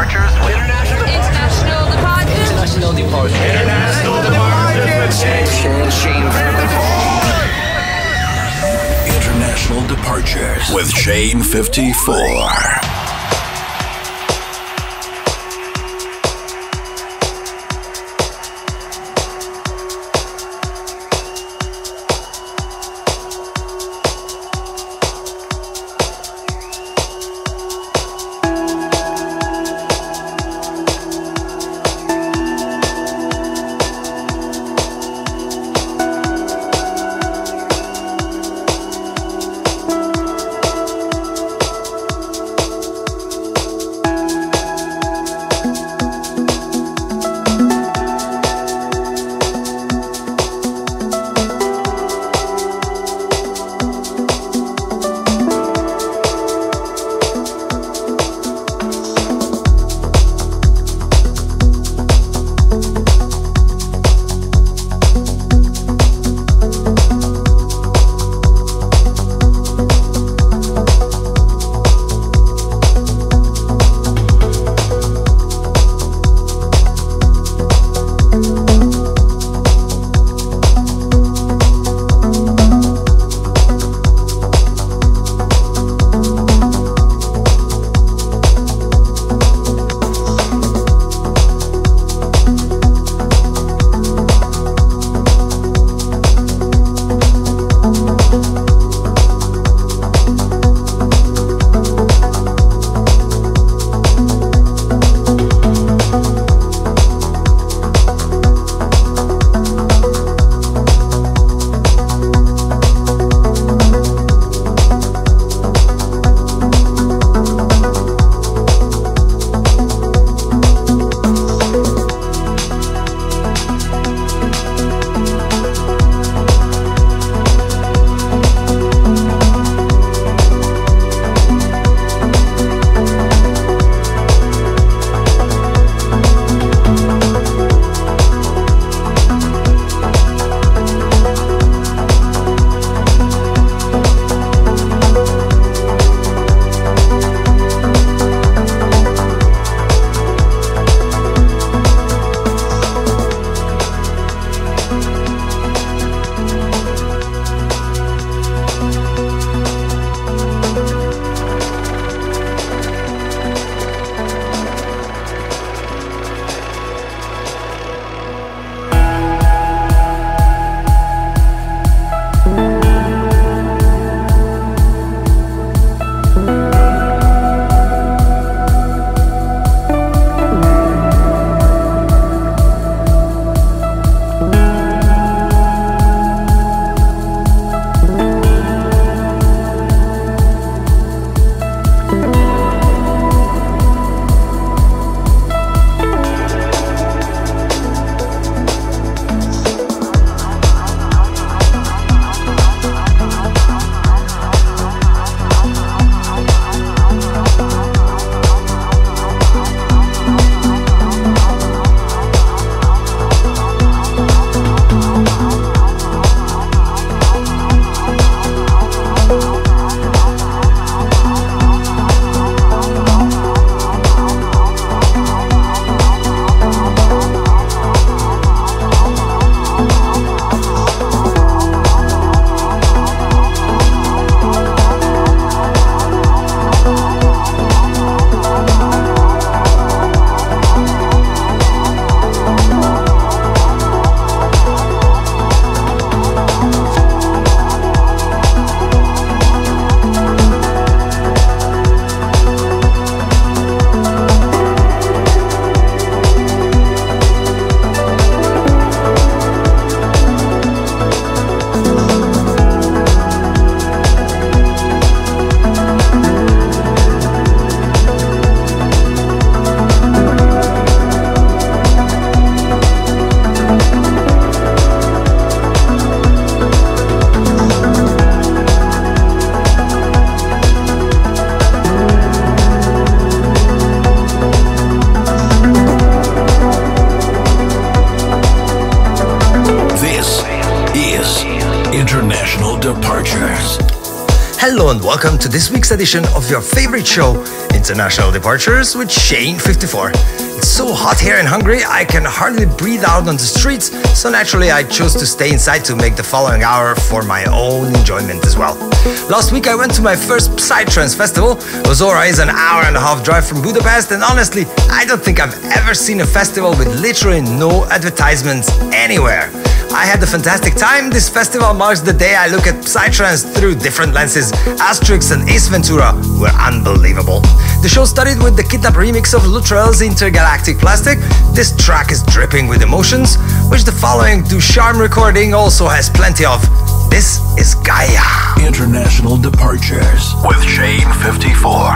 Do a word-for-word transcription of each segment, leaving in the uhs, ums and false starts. Departures with International Departures. International Departures. International Departures. Shane fifty-four. International Departures with Shane fifty-four. Hello and welcome to this week's edition of your favorite show, International Departures with Shane fifty-four. It's so hot here in Hungary, I can hardly breathe out on the streets, so naturally I chose to stay inside to make the following hour for my own enjoyment as well. Last week I went to my first Psytrance festival. Ozora is an hour and a half drive from Budapest, and honestly, I don't think I've ever seen a festival with literally no advertisements anywhere. I had a fantastic time. This festival marks the day I look at Psytrance through different lenses. Astrix and Ace Ventura were unbelievable. The show started with the Kidnap Remix of Luttrell's Intergalactic Plastic. This track is dripping with emotions, which the following Ducharme recording also has plenty of. This is Gaia. International Departures with Shane fifty-four.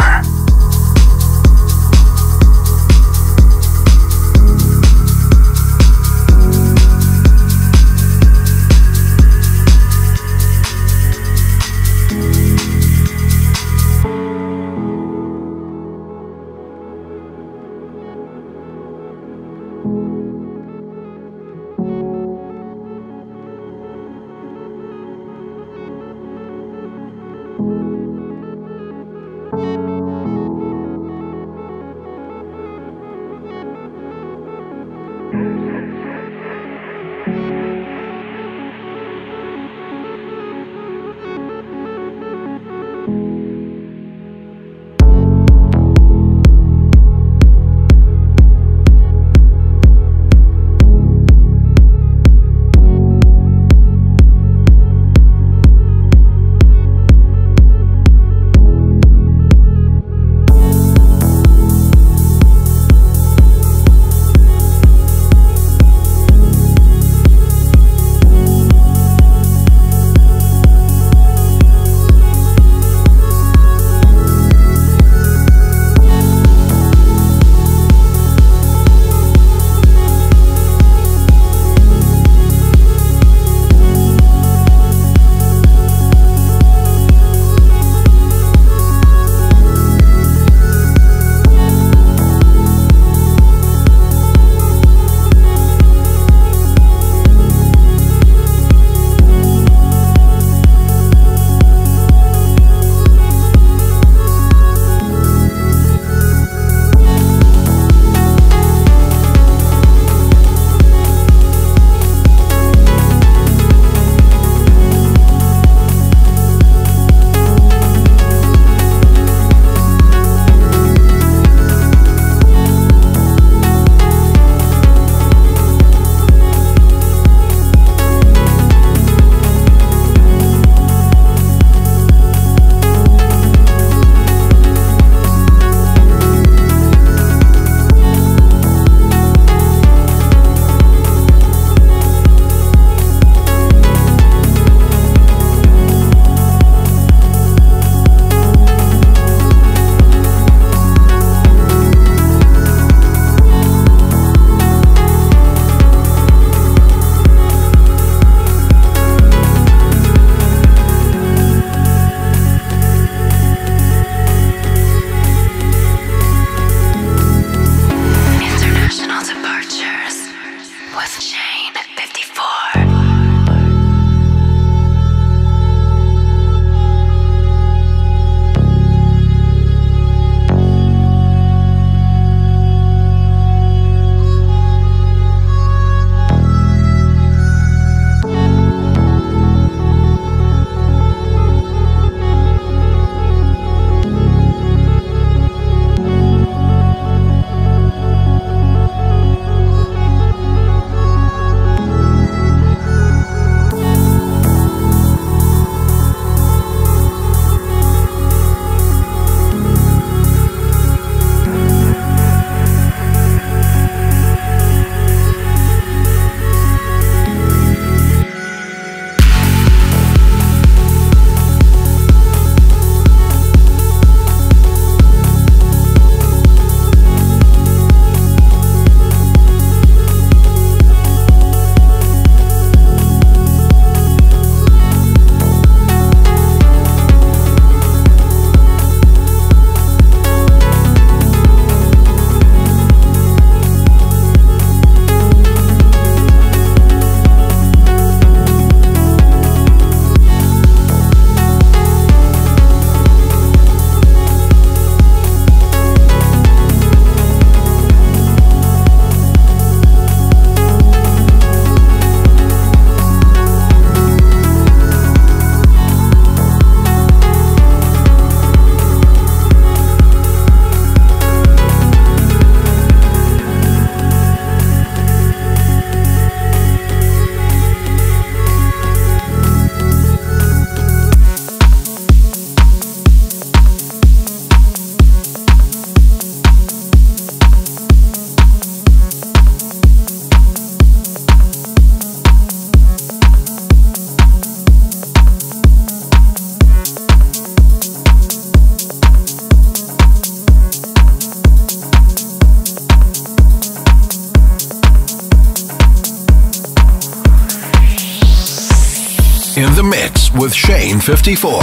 with Shane fifty-four.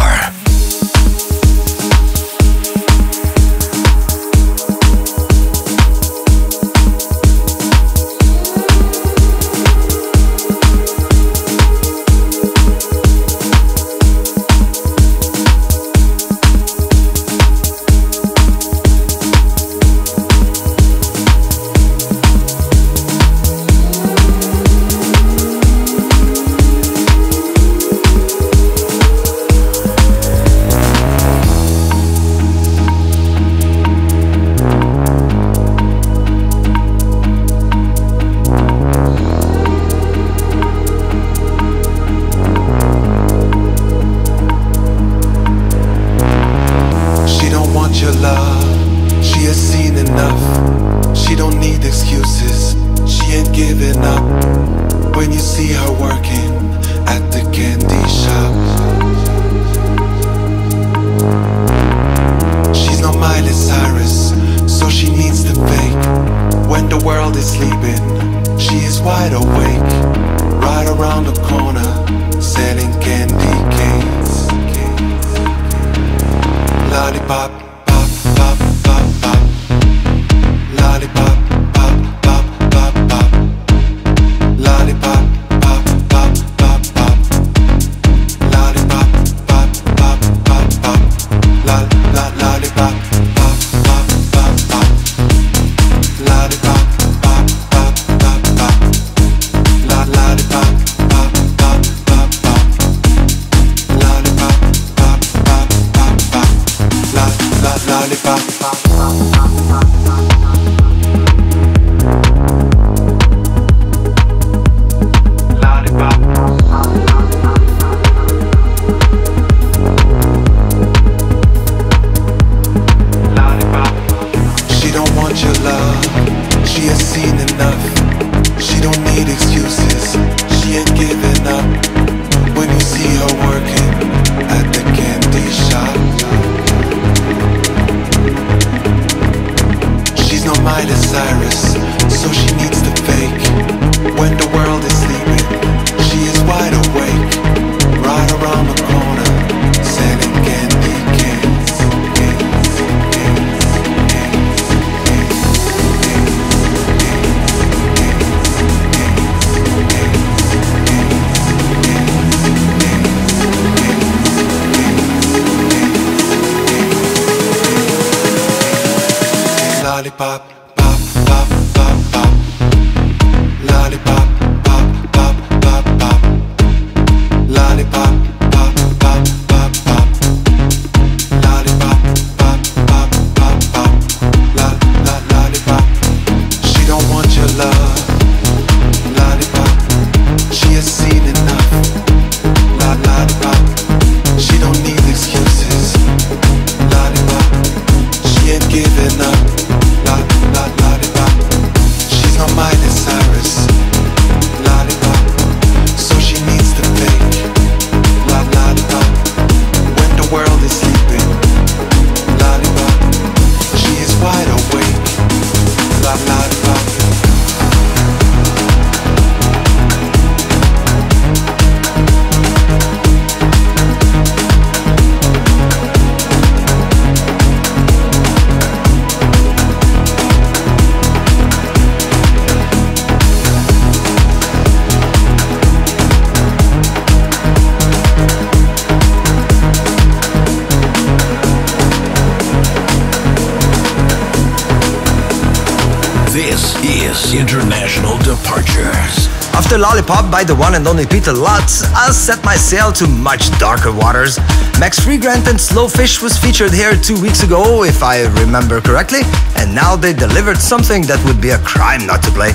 International Departures. After Lollipop by the one and only Peter Luts, I'll set my sail to much darker waters. Max Freegrant and Slow Fish was featured here two weeks ago, if I remember correctly, and now they delivered something that would be a crime not to play.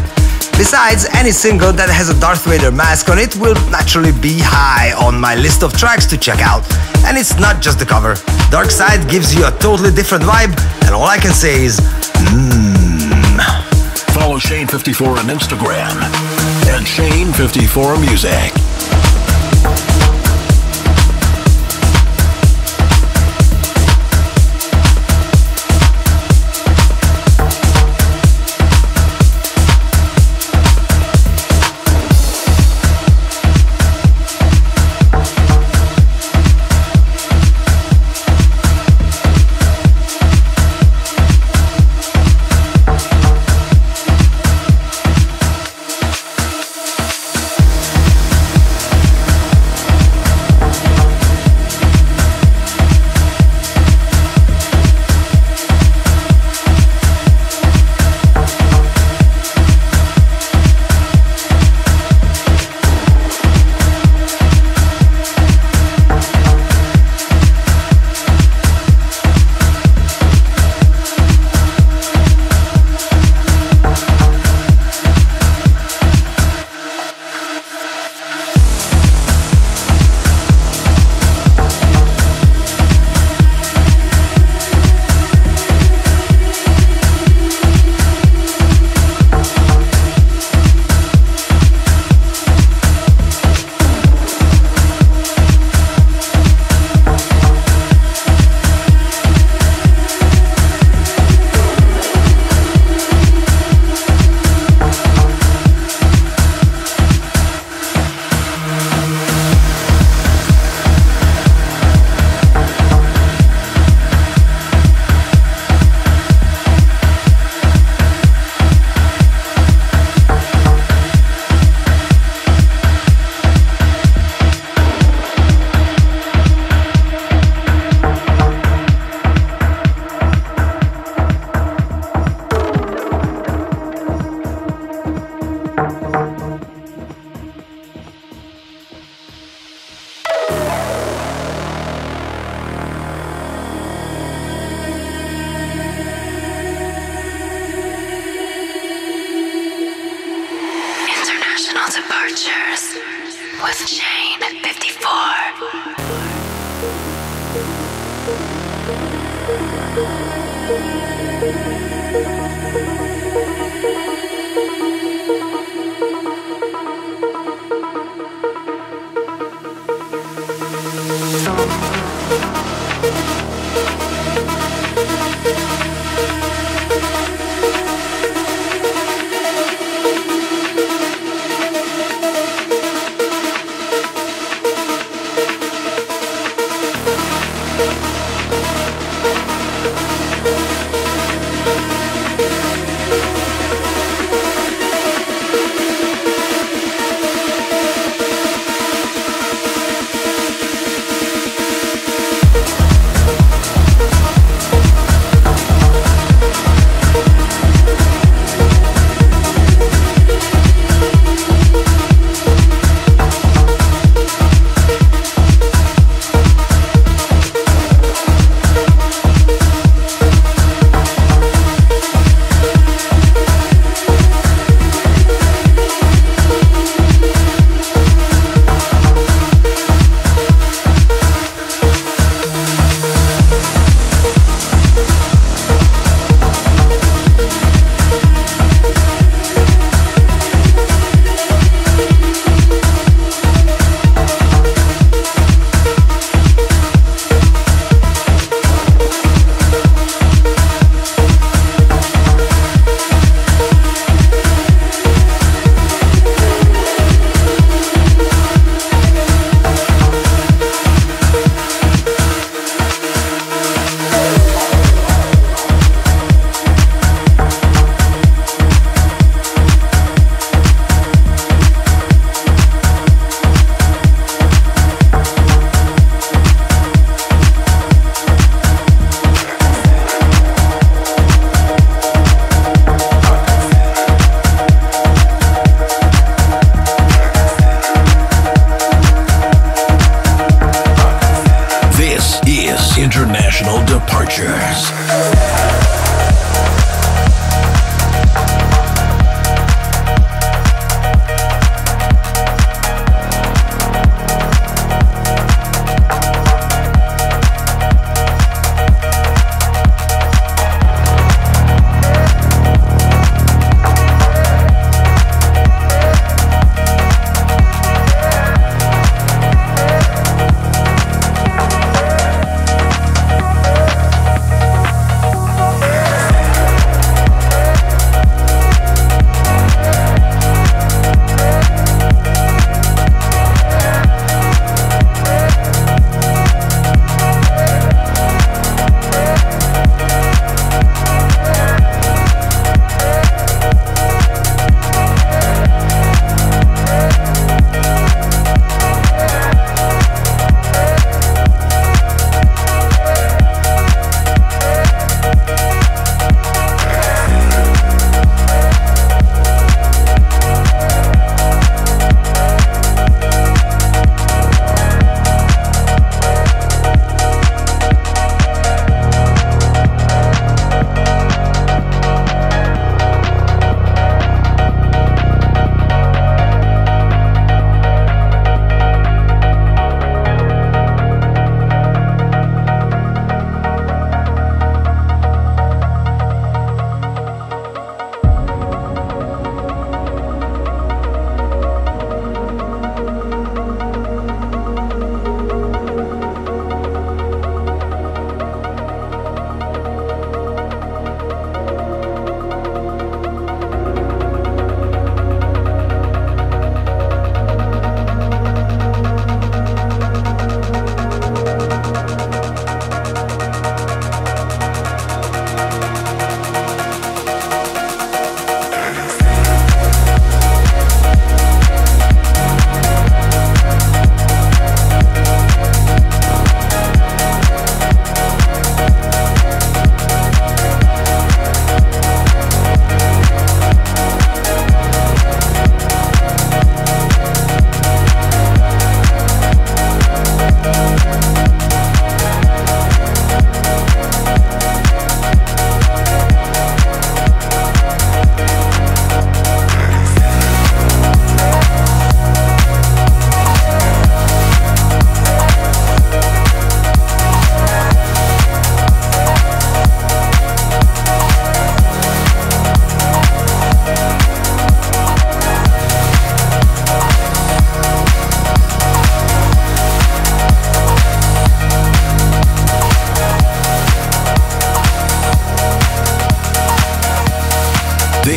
Besides, any single that has a Darth Vader mask on it will naturally be high on my list of tracks to check out. And it's not just the cover. Dark Side gives you a totally different vibe, and all I can say is, mmm. Follow Shane fifty-four on Instagram at Shane fifty-four Music.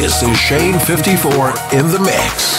This is Shane fifty-four in the mix.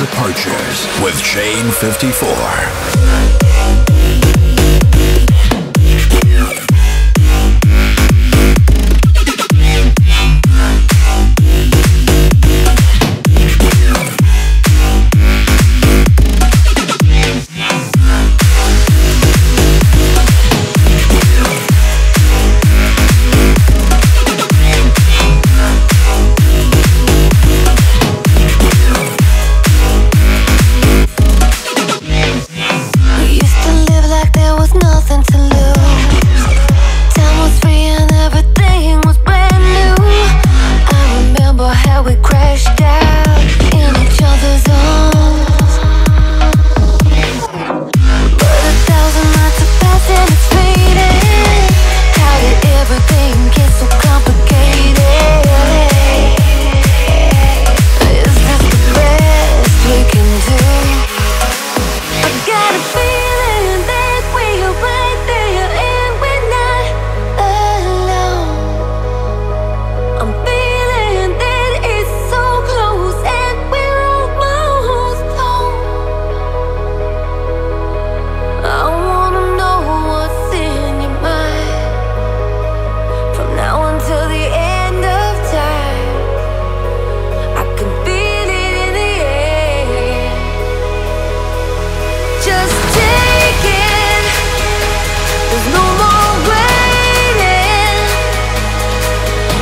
Departures with Shane fifty-four.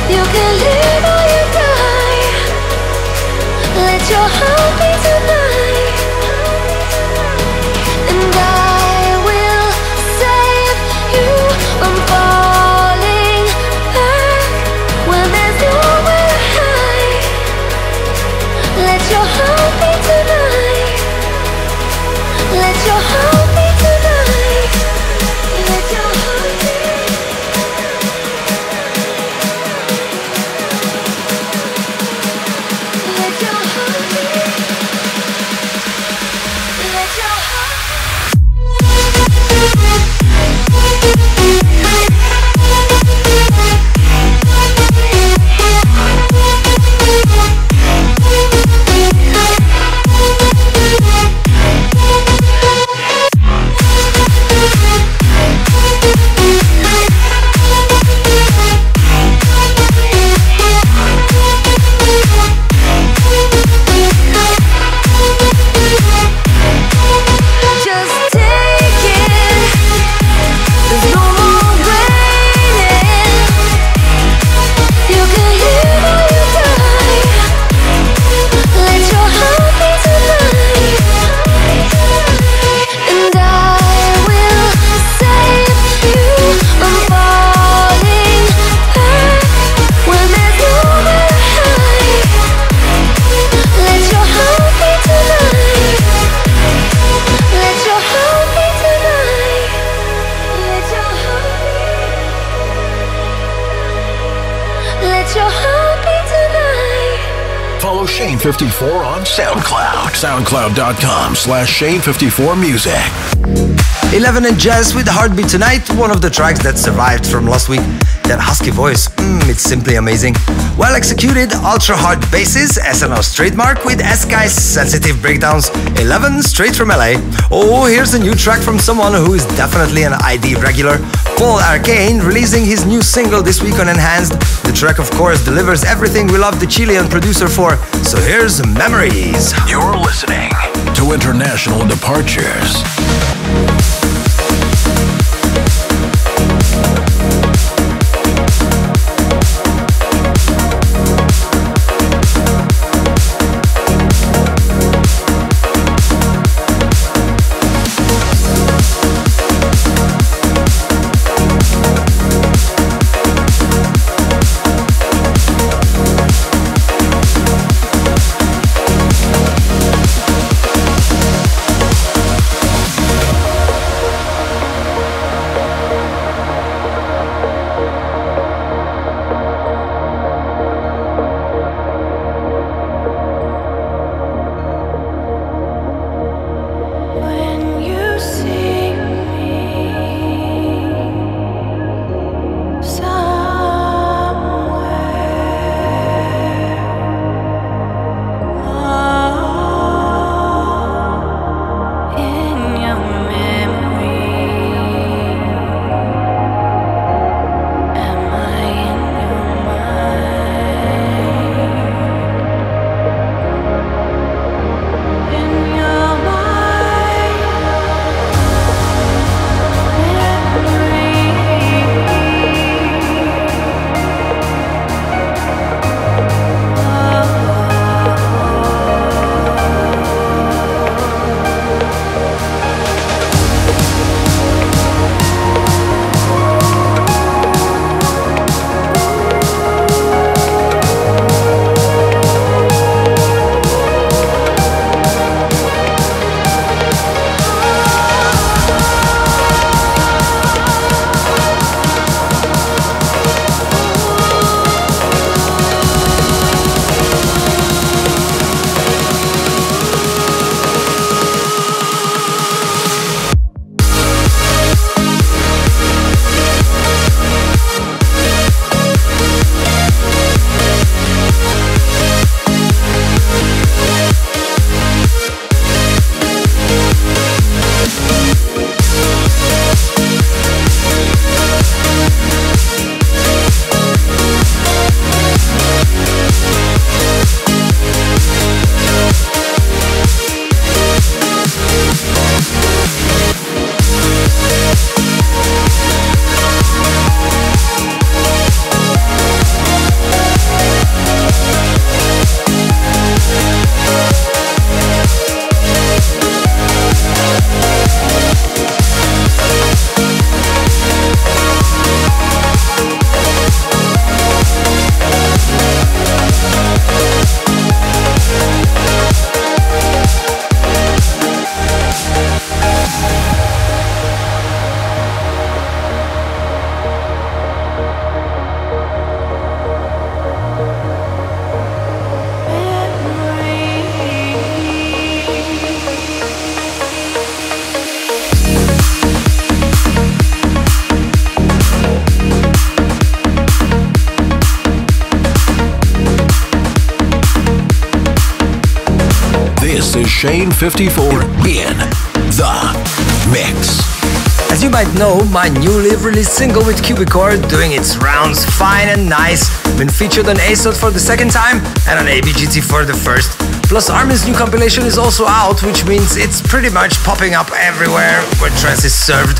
You can live or you die. Shane fifty-four on SoundCloud. SoundCloud.com slash Shane54 Music. Eleven and Jazz with Heartbeat Tonight, one of the tracks that survived from last week. That husky voice, mm, it's simply amazing. Well executed, ultra hard basses, S N O's trademark with S K Y's sensitive breakdowns. Eleven straight from L A. Oh, here's a new track from someone who is definitely an I D regular. Paul Arcane releasing his new single this week on Enhanced. The track, of course, delivers everything we love the Chilean producer for. So here's Memories. You're listening to International Departures. Shane fifty-four in the mix. As you might know, my newly released single with Cubicore, doing its rounds fine and nice, been featured on A S O T for the second time and on A B G T for the first. Plus Armin's new compilation is also out, which means it's pretty much popping up everywhere where trance is served.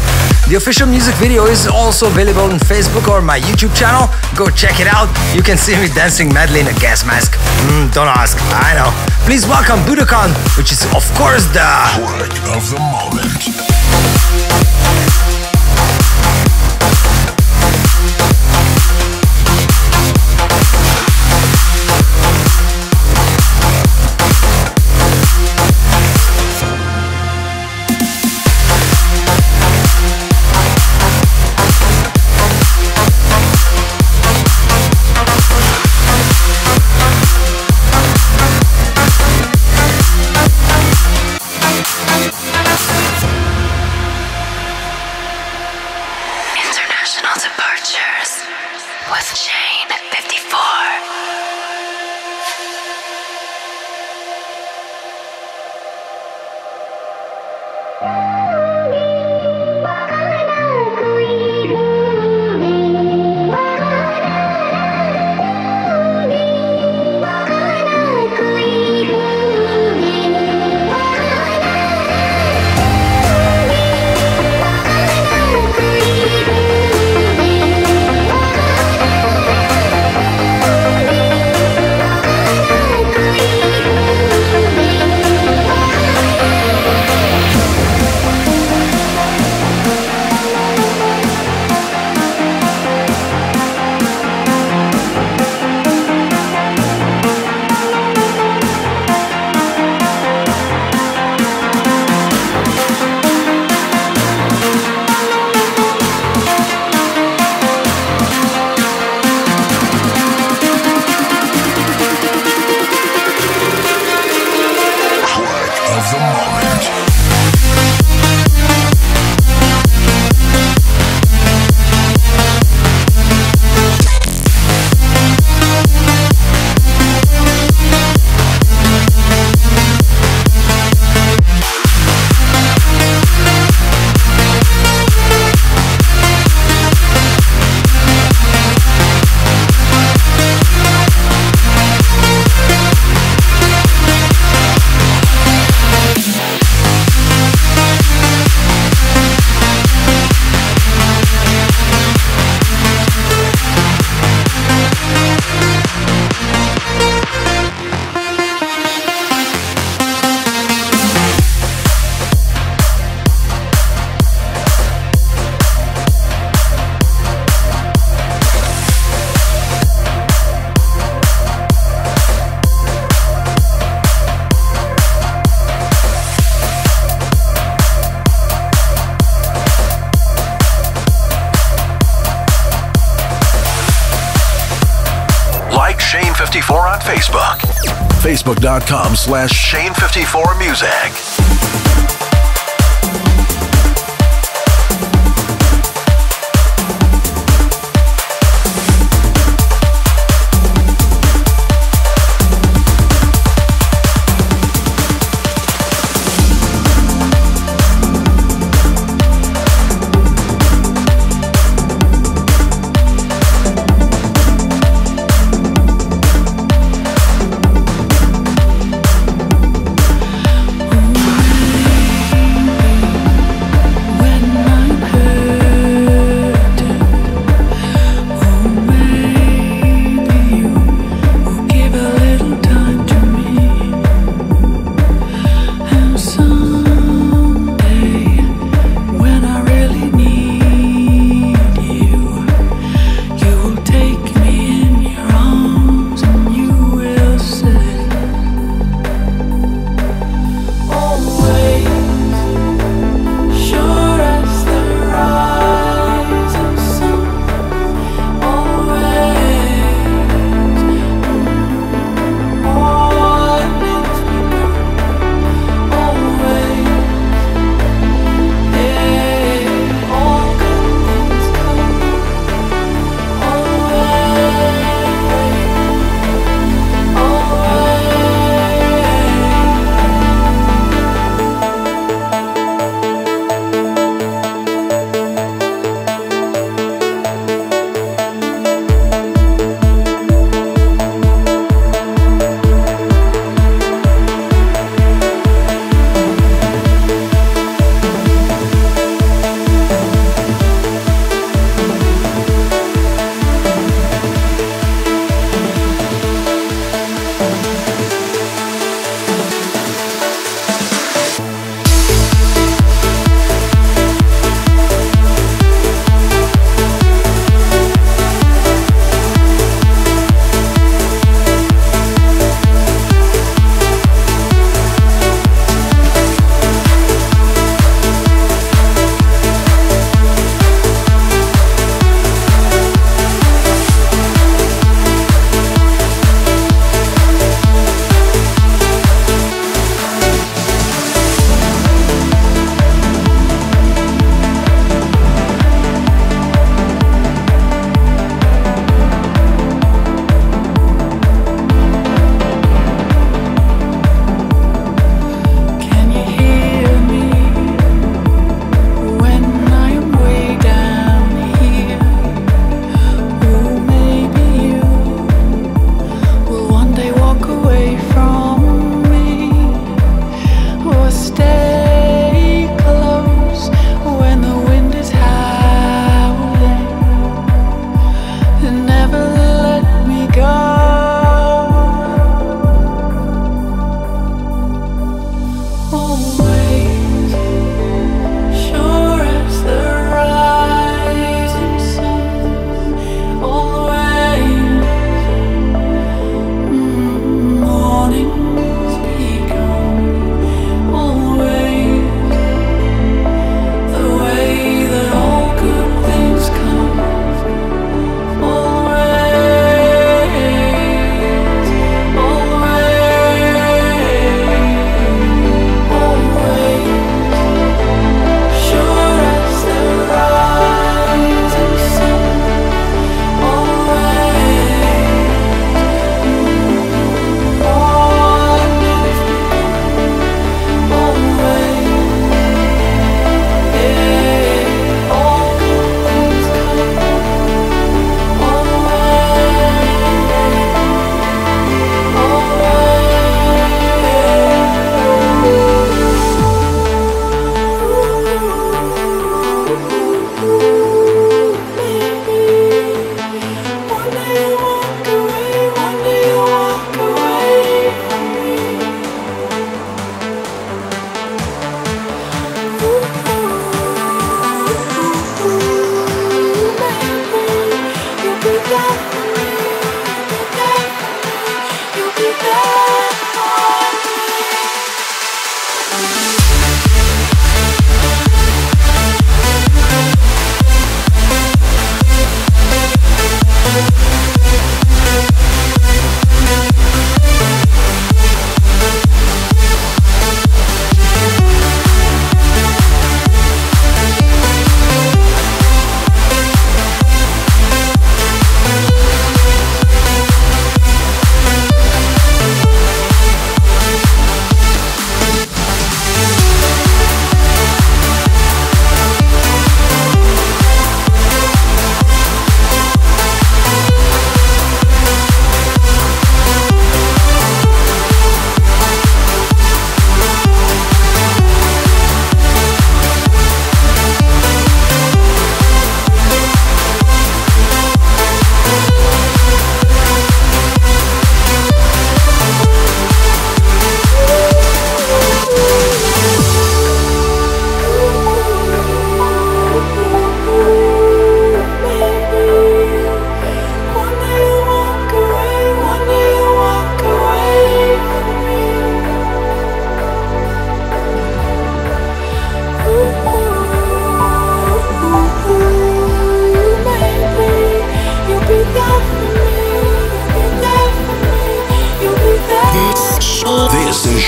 The official music video is also available on Facebook or my YouTube channel. Go check it out. You can see me dancing madly in a gas mask. Mm, don't ask, I know. Please welcome Budokan, which is of course the word of the moment. Facebook, facebook.com slash Shane 54 music.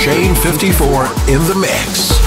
Shane fifty-four in the mix.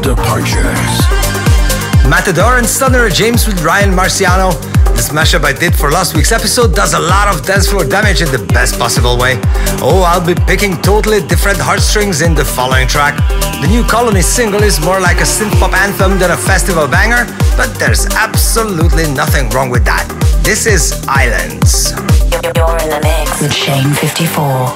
Departures. Matador and Sunnery James with Ryan Marciano. This mashup I did for last week's episode does a lot of dance floor damage in the best possible way. Oh, I'll be picking totally different heartstrings in the following track. The new Kolonie single is more like a synth-pop anthem than a festival banger, but there's absolutely nothing wrong with that. This is Islands. You're in the mix with Shane fifty-four.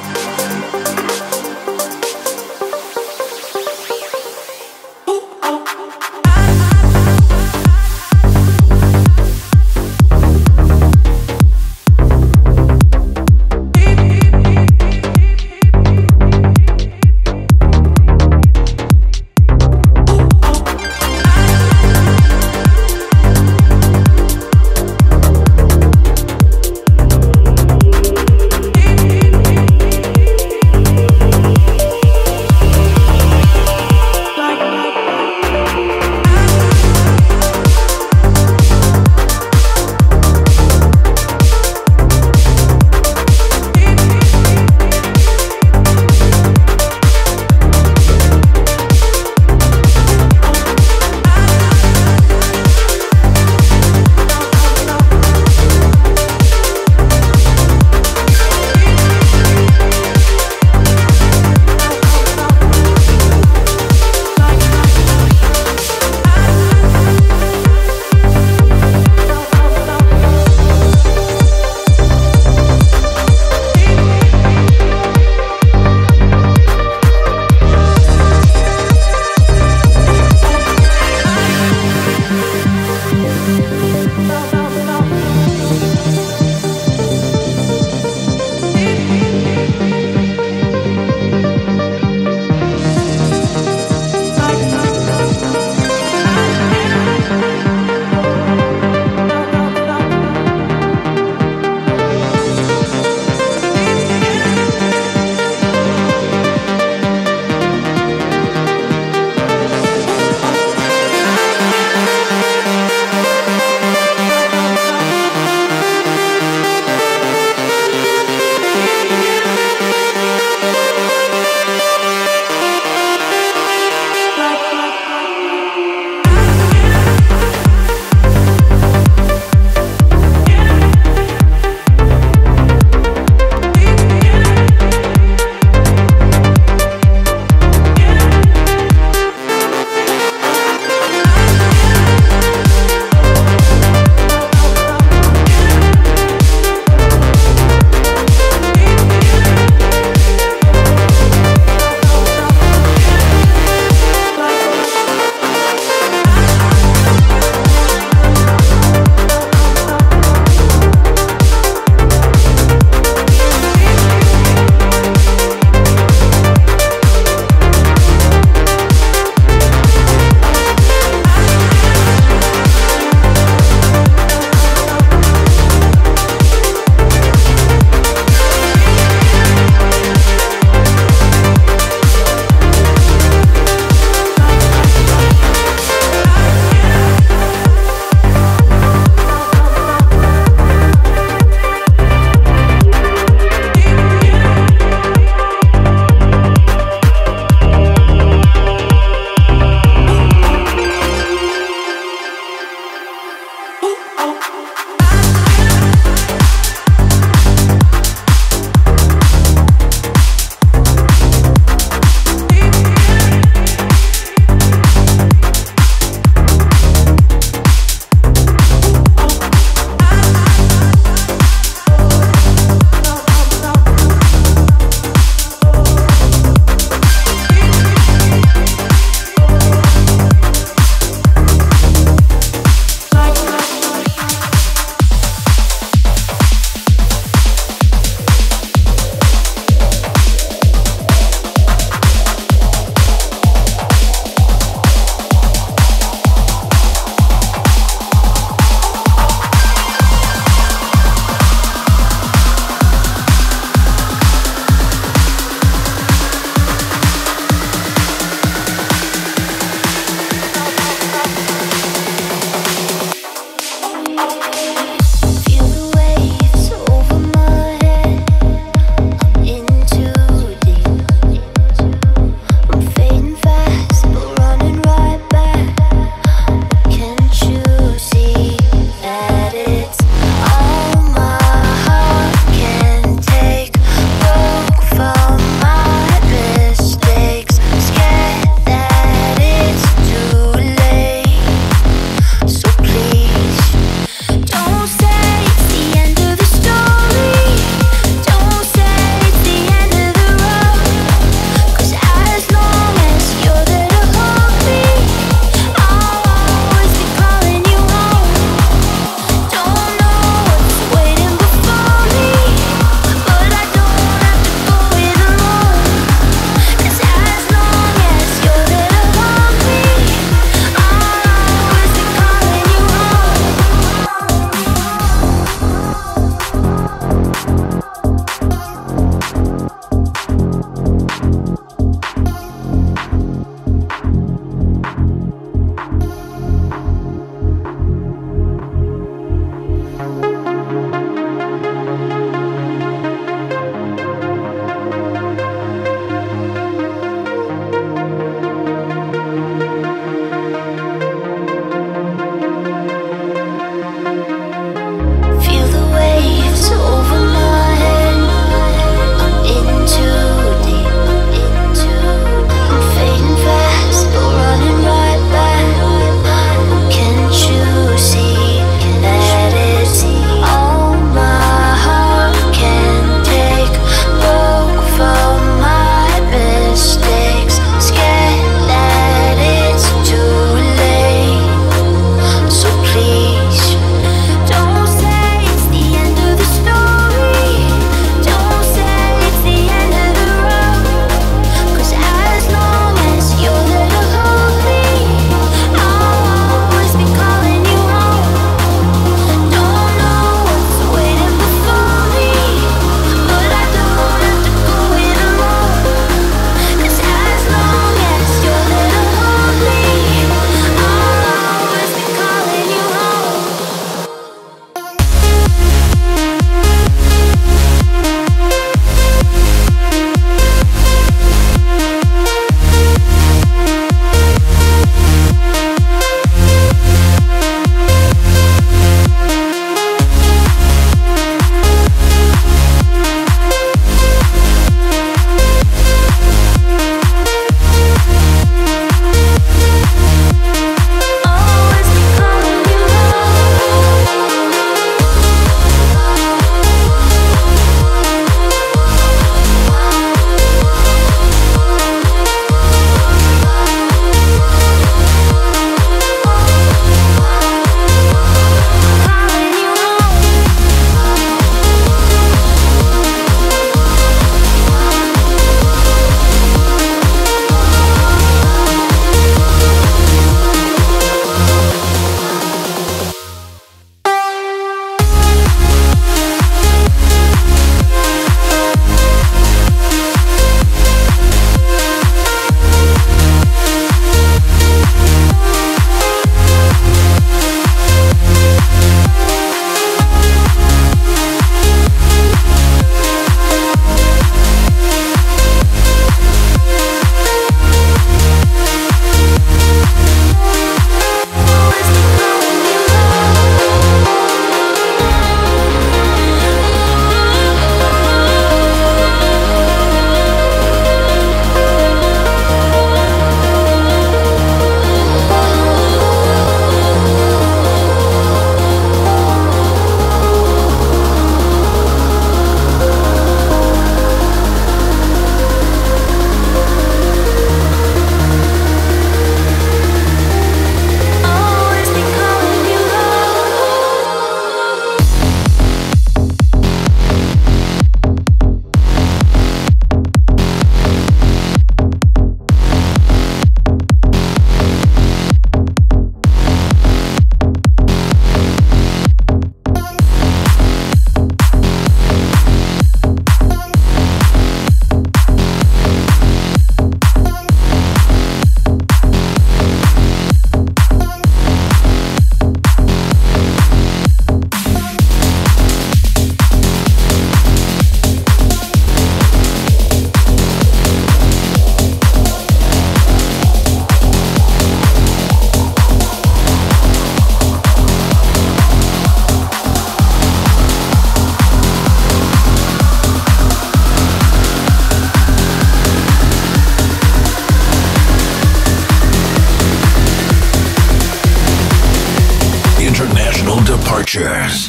Departures.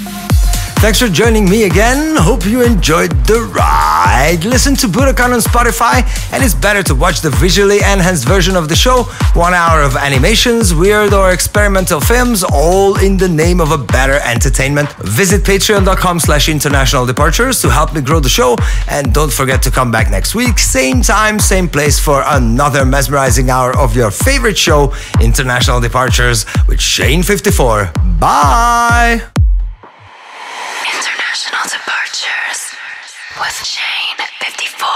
Thanks for joining me again. Hope you enjoyed the ride. Listen to Budokan on Spotify, and it's better to watch the visually enhanced version of the show. One hour of animations, weird or experimental films, all in the name of a better entertainment. Visit patreon.com slash international departures to help me grow the show. And don't forget to come back next week, same time, same place, for another mesmerizing hour of your favorite show, International Departures with Shane fifty-four. Bye! International Departures with Shane fifty-four.